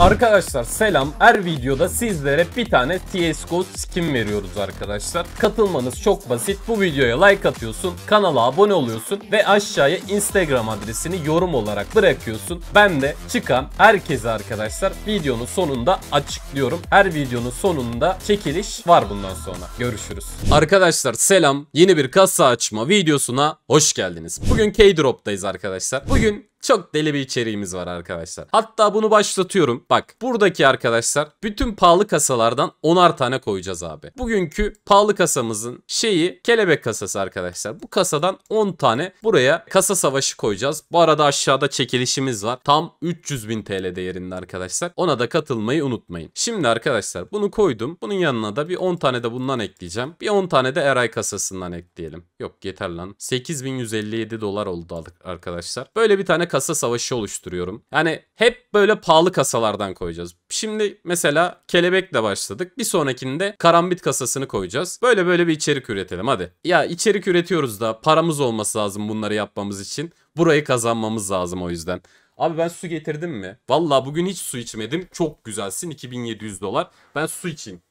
Arkadaşlar selam. Her videoda sizlere bir tane CSGO skin veriyoruz arkadaşlar. Katılmanız çok basit. Bu videoya like atıyorsun, kanala abone oluyorsun ve aşağıya Instagram adresini yorum olarak bırakıyorsun. Ben de çıkan herkese arkadaşlar videonun sonunda açıklıyorum. Her videonun sonunda çekiliş var bundan sonra. Görüşürüz. Arkadaşlar selam. Yeni bir kasa açma videosuna hoş geldiniz. Bugün Keydrop'tayız arkadaşlar. Bugün çok deli bir içeriğimiz var arkadaşlar. Hatta bunu başlatıyorum. Bak buradaki arkadaşlar bütün pahalı kasalardan 10'ar tane koyacağız abi. Bugünkü pahalı kasamızın şeyi kelebek kasası arkadaşlar. Bu kasadan 10 tane buraya kasa savaşı koyacağız. Bu arada aşağıda çekilişimiz var. Tam 300.000 TL değerinde arkadaşlar. Ona da katılmayı unutmayın. Şimdi arkadaşlar bunu koydum. Bunun yanına da bir 10 tane de bundan ekleyeceğim. Bir 10 tane de Eray kasasından ekleyelim. Yok yeter lan. 8.157 dolar oldu arkadaşlar. Böyle bir tane kasa savaşı oluşturuyorum. Yani hep böyle pahalı kasalardan koyacağız. Şimdi mesela kelebekle başladık. Bir sonrakinde karambit kasasını koyacağız. Böyle bir içerik üretelim hadi. Ya içerik üretiyoruz da paramız olması lazım bunları yapmamız için. Burayı kazanmamız lazım o yüzden. Abi ben su getirdim mi? Vallahi bugün hiç su içmedim. Çok güzelsin 2700 dolar. Ben su içeyim.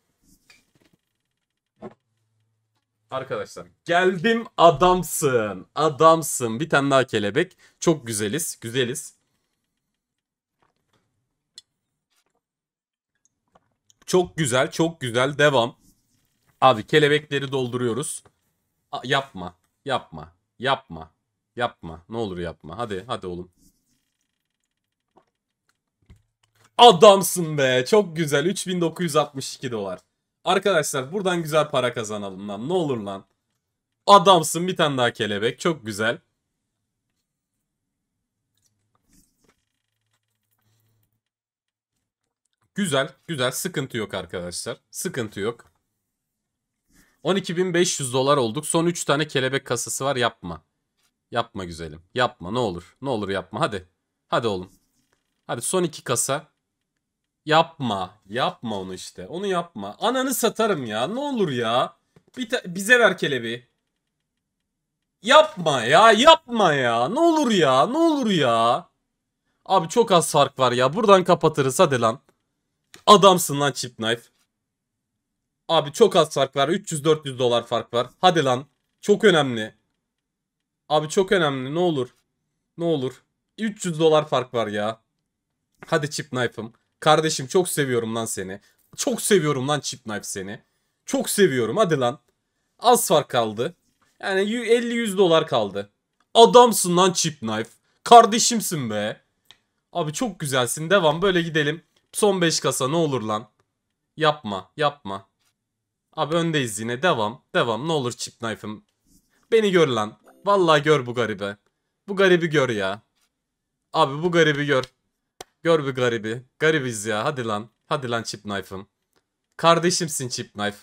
Arkadaşlar geldim adamsın. Adamsın. Bir tane daha kelebek. Çok güzeliz. Güzeliz. Çok güzel. Çok güzel. Devam. Abi kelebekleri dolduruyoruz. Yapma. Yapma. Yapma. Yapma. Ne olur yapma. Hadi. Hadi oğlum. Adamsın be. Çok güzel. 3962 dolar. Arkadaşlar buradan güzel para kazanalım lan. Ne olur lan. Adamsın bir tane daha kelebek. Çok güzel. Güzel. Güzel. Sıkıntı yok arkadaşlar. Sıkıntı yok. 12.500 dolar olduk. Son 3 tane kelebek kasası var. Yapma. Yapma güzelim. Yapma ne olur. Ne olur yapma. Hadi. Hadi oğlum. Hadi son 2 kasa. Yapma. Yapma onu işte. Onu yapma. Ananı satarım ya. Ne olur ya. Bize ver kelebeği. Yapma ya. Yapma ya. Ne olur ya. Ne olur ya. Abi çok az fark var ya. Buradan kapatırız. Hadi lan. Adamsın lan Chip Knife. Abi çok az fark var. 300-400 dolar fark var. Hadi lan. Çok önemli. Abi çok önemli. Ne olur. Ne olur. 300 dolar fark var ya. Hadi Chip Knife'ım. Kardeşim çok seviyorum lan seni. Çok seviyorum lan Chip Knife seni. Çok seviyorum hadi lan. Az fark kaldı. Yani 50-100 dolar kaldı. Adamsın lan Chip Knife. Kardeşimsin be. Abi çok güzelsin. Devam böyle gidelim. Son 5 kasa ne olur lan. Yapma yapma. Abi öndeyiz yine. Devam. Devam ne olur Chip Knife'ım. Beni gör lan. Vallahi gör bu garibi. Bu garibi gör ya. Abi bu garibi gör. Gör bir garibi. Garibiz ya. Hadi lan. Hadi lan Chip Knife'ım. Kardeşimsin Chip Knife.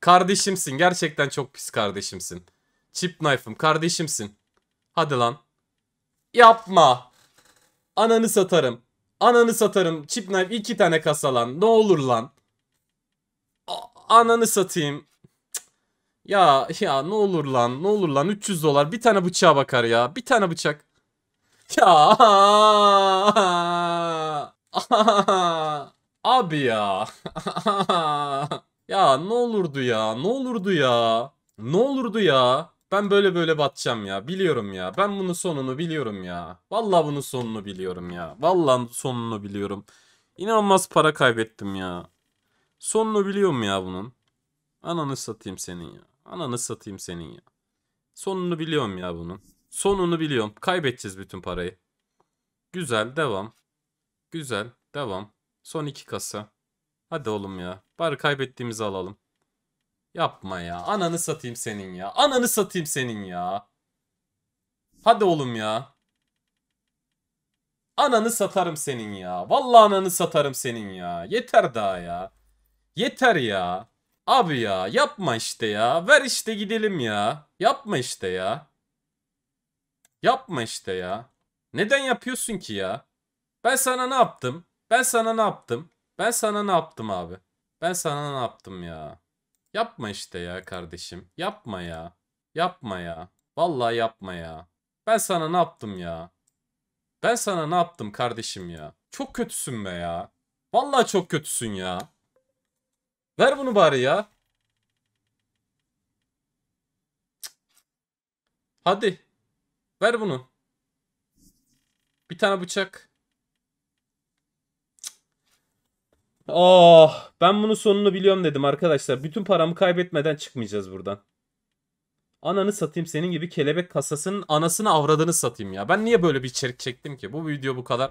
Kardeşimsin. Gerçekten çok pis kardeşimsin. Chip Knife'ım. Kardeşimsin. Hadi lan. Yapma. Ananı satarım. Ananı satarım. Chip Knife 2 tane kasa lan. Ne olur lan. Ananı satayım. Cık. Ya ne olur lan. Ne olur lan. 300 dolar. Bir tane bıçağa bakar ya. Bir tane bıçak. Ya abi ya ya ne olurdu ya ne olurdu ya ne olurdu ya ben böyle batacağım ya biliyorum ya ben bunun sonunu biliyorum ya vallahi bunun sonunu biliyorum ya vallahi sonunu biliyorum inanılmaz para kaybettim ya sonunu biliyorum ya bunun ananı satayım senin ya ananı satayım senin ya sonunu biliyorum ya bunun. Sonunu biliyorum. Kaybedeceğiz bütün parayı. Güzel. Devam. Güzel. Devam. Son 2 kasa. Hadi oğlum ya. Bari kaybettiğimizi alalım. Yapma ya. Ananı satayım senin ya. Ananı satayım senin ya. Hadi oğlum ya. Ananı satarım senin ya. Vallahi ananı satarım senin ya. Yeter daha ya. Yeter ya. Abi ya. Yapma işte ya. Ver işte gidelim ya. Yapma işte ya. Yapma işte ya. Neden yapıyorsun ki ya? Ben sana ne yaptım? Ben sana ne yaptım? Ben sana ne yaptım abi? Ben sana ne yaptım ya? Yapma işte ya kardeşim. Yapma ya. Yapma ya. Vallahi yapma ya. Ben sana ne yaptım ya? Ben sana ne yaptım kardeşim ya? Çok kötüsün be ya. Vallahi çok kötüsün ya. Ver bunu bari ya. Hadi. Ver bunu. Bir tane bıçak. Oh, ben bunun sonunu biliyorum dedim arkadaşlar. Bütün paramı kaybetmeden çıkmayacağız buradan. Ananı satayım, senin gibi kelebek kasasının anasını avradını satayım ya. Ben niye böyle bir içerik çektim ki? Bu video bu kadar.